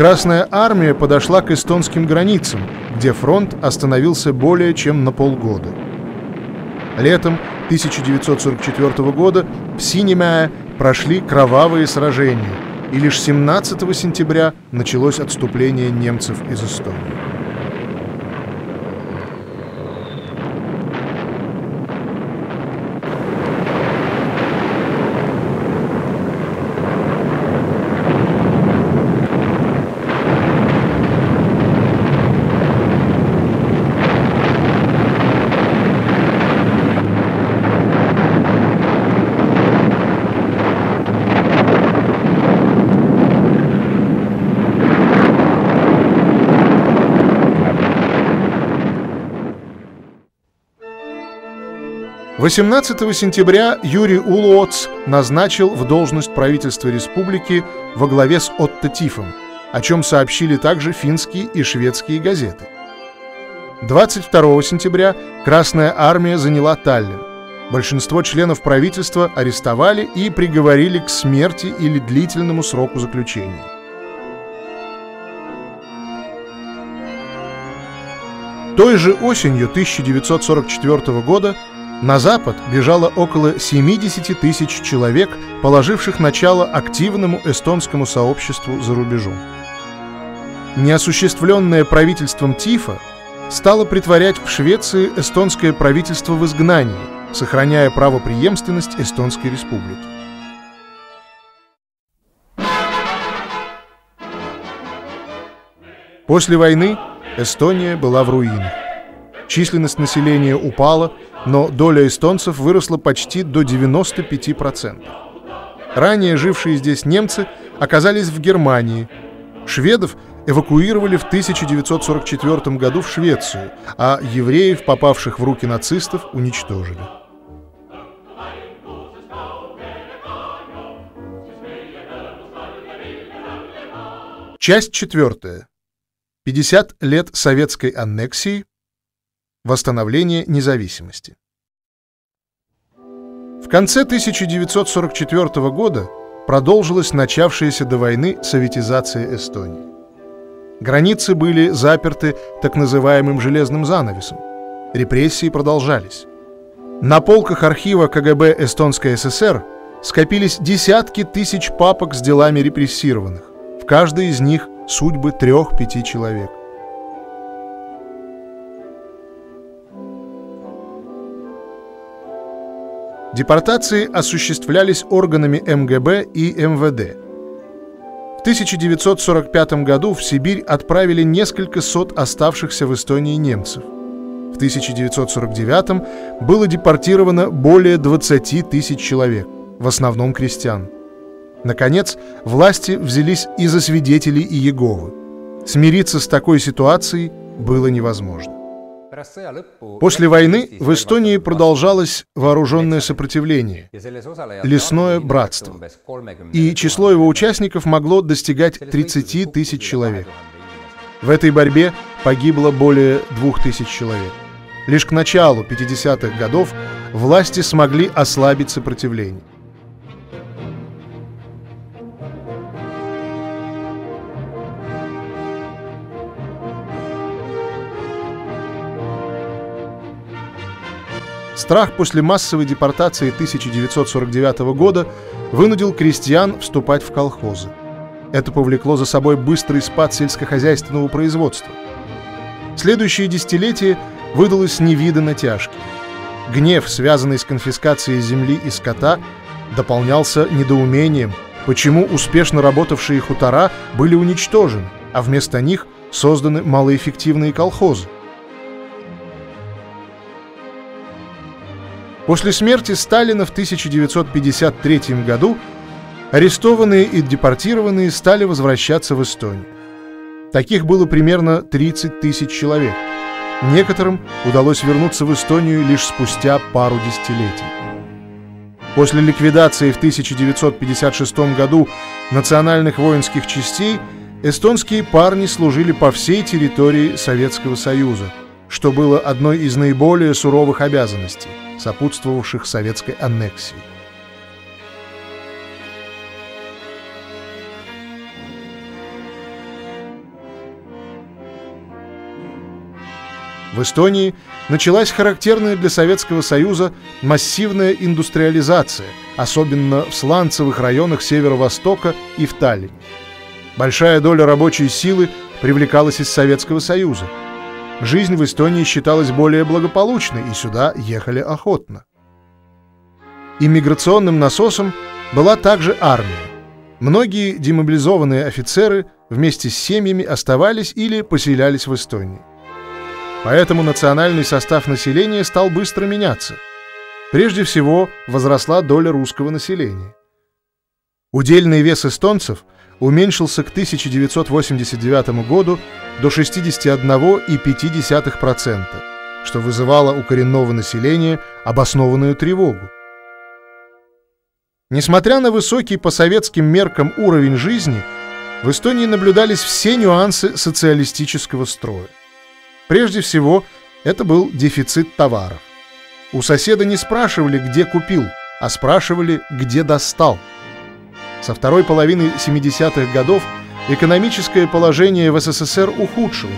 Красная армия подошла к эстонским границам, где фронт остановился более чем на полгода. Летом 1944 года в Синимяэ прошли кровавые сражения, и лишь 17 сентября началось отступление немцев из Эстонии. С 18 сентября Юрий Улуотц назначил в должность правительства республики во главе с Отто Тифом, о чем сообщили также финские и шведские газеты. 22 сентября Красная армия заняла Таллин. Большинство членов правительства арестовали и приговорили к смерти или длительному сроку заключения. Той же осенью 1944 года на запад бежало около 70 тысяч человек, положивших начало активному эстонскому сообществу за рубежом. Неосуществленное правительством Тифа стало притворять в Швеции эстонское правительство в изгнании, сохраняя правопреемственность Эстонской республики. После войны Эстония была в руинах. Численность населения упала, но доля эстонцев выросла почти до 95%. Ранее жившие здесь немцы оказались в Германии. Шведов эвакуировали в 1944 году в Швецию, а евреев, попавших в руки нацистов, уничтожили. Часть 4. 50 лет советской аннексии. Восстановление независимости. В конце 1944 года продолжилась начавшаяся до войны советизация Эстонии. Границы были заперты так называемым «железным занавесом». Репрессии продолжались. На полках архива КГБ Эстонской ССР скопились десятки тысяч папок с делами репрессированных. В каждой из них судьбы 3-5 человек. Депортации осуществлялись органами МГБ и МВД. В 1945 году в Сибирь отправили несколько сот оставшихся в Эстонии немцев. В 1949 было депортировано более 20 тысяч человек, в основном крестьян. Наконец, власти взялись и за свидетелей Иеговы. Смириться с такой ситуацией было невозможно. После войны в Эстонии продолжалось вооруженное сопротивление, лесное братство, и число его участников могло достигать 30 тысяч человек. В этой борьбе погибло более 2000 человек. Лишь к началу 50-х годов власти смогли ослабить сопротивление. Страх после массовой депортации 1949 года вынудил крестьян вступать в колхозы. Это повлекло за собой быстрый спад сельскохозяйственного производства. Следующее десятилетие выдалось невиданно тяжким. Гнев, связанный с конфискацией земли и скота, дополнялся недоумением, почему успешно работавшие хутора были уничтожены, а вместо них созданы малоэффективные колхозы. После смерти Сталина в 1953 году арестованные и депортированные стали возвращаться в Эстонию. Таких было примерно 30 тысяч человек. Некоторым удалось вернуться в Эстонию лишь спустя пару десятилетий. После ликвидации в 1956 году национальных воинских частей эстонские парни служили по всей территории Советского Союза, что было одной из наиболее суровых обязанностей, сопутствовавших советской аннексии. В Эстонии началась характерная для Советского Союза массивная индустриализация, особенно в сланцевых районах Северо-Востока и в Таллине. Большая доля рабочей силы привлекалась из Советского Союза. Жизнь в Эстонии считалась более благополучной, и сюда ехали охотно. Иммиграционным насосом была также армия. Многие демобилизованные офицеры вместе с семьями оставались или поселялись в Эстонии. Поэтому национальный состав населения стал быстро меняться. Прежде всего, возросла доля русского населения. Удельный вес эстонцев уменьшился к 1989 году до 61,5%, что вызывало у коренного населения обоснованную тревогу. Несмотря на высокий по советским меркам уровень жизни, в Эстонии наблюдались все нюансы социалистического строя. Прежде всего, это был дефицит товаров. У соседа не спрашивали, где купил, а спрашивали, где достал. Со второй половины 70-х годов экономическое положение в СССР ухудшилось.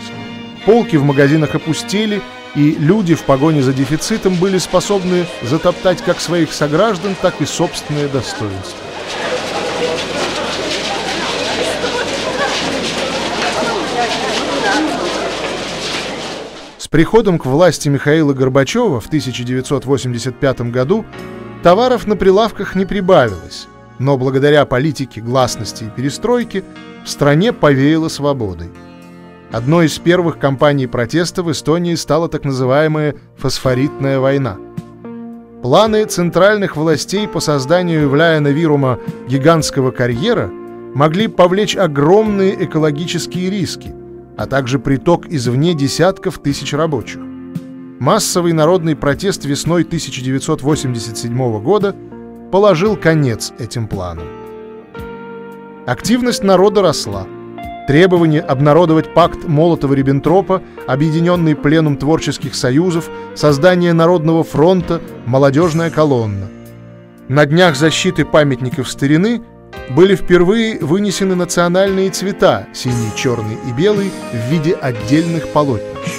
Полки в магазинах опустели, и люди в погоне за дефицитом были способны затоптать как своих сограждан, так и собственное достоинство. С приходом к власти Михаила Горбачева в 1985 году товаров на прилавках не прибавилось, но благодаря политике гласности и перестройки в стране повеяло свободой. Одной из первых кампаний протеста в Эстонии стала так называемая «фосфоритная война». Планы центральных властей по созданию в Ляя-Нарвируме гигантского карьера могли повлечь огромные экологические риски, а также приток извне десятков тысяч рабочих. Массовый народный протест весной 1987 года положил конец этим планам. Активность народа росла. Требование обнародовать пакт Молотова-Риббентропа, объединенный пленум творческих союзов, создание Народного фронта, молодежная колонна. На днях защиты памятников старины были впервые вынесены национальные цвета синий, черный и белый в виде отдельных полотнищ.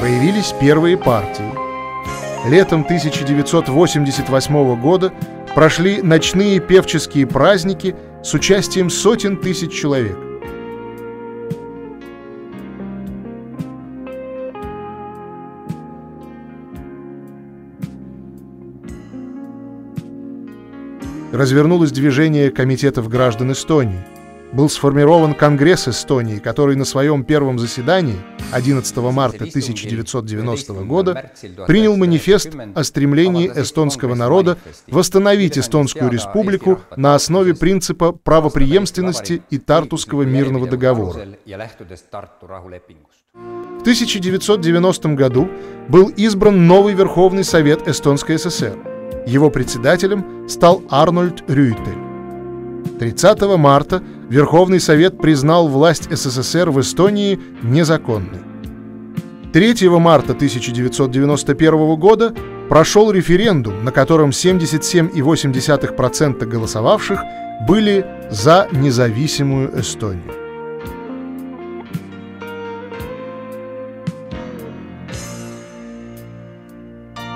Появились первые партии. Летом 1988 года прошли ночные певческие праздники с участием сотен тысяч человек. Развернулось движение комитетов граждан Эстонии. Был сформирован Конгресс Эстонии, который на своем первом заседании 11 марта 1990 года принял манифест о стремлении эстонского народа восстановить Эстонскую республику на основе принципа правопреемственности и Тартуского мирного договора. В 1990 году был избран новый Верховный Совет Эстонской ССР. Его председателем стал Арнольд Рюйтель. 30 марта Верховный Совет признал власть СССР в Эстонии незаконной. 3 марта 1991 года прошел референдум, на котором 77,8% голосовавших были за независимую Эстонию.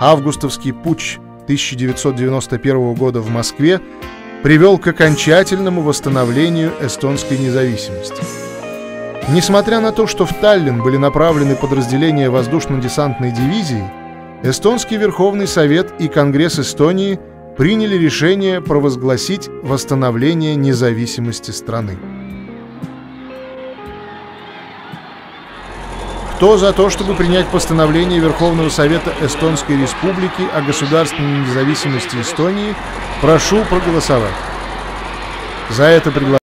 Августовский путч 1991 года в Москве привел к окончательному восстановлению эстонской независимости. Несмотря на то, что в Таллин были направлены подразделения воздушно-десантной дивизии, Эстонский Верховный Совет и Конгресс Эстонии приняли решение провозгласить восстановление независимости страны. Кто за то, чтобы принять постановление Верховного Совета Эстонской Республики о государственной независимости Эстонии, прошу проголосовать. За это предложение.